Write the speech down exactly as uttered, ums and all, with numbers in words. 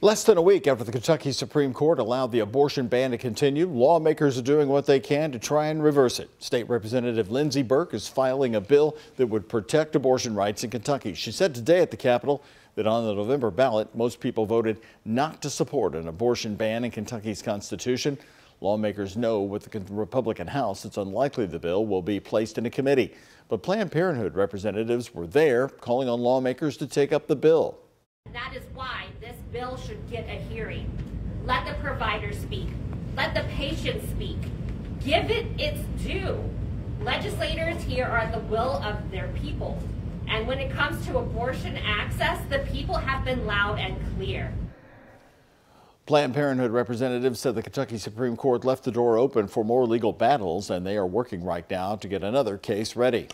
Less than a week after the Kentucky Supreme Court allowed the abortion ban to continue, lawmakers are doing what they can to try and reverse it. State Representative Lindsey Burke is filing a bill that would protect abortion rights in Kentucky. She said today at the Capitol that on the November ballot, most people voted not to support an abortion ban in Kentucky's Constitution. Lawmakers know with the Republican House, it's unlikely the bill will be placed in a committee. But Planned Parenthood representatives were there, calling on lawmakers to take up the bill. That is why this bill should get a hearing. Let the provider speak. Let the patient speak. Give it its due. Legislators here are at the will of their people. And when it comes to abortion access, the people have been loud and clear. Planned Parenthood representatives said the Kentucky Supreme Court left the door open for more legal battles, and they are working right now to get another case ready.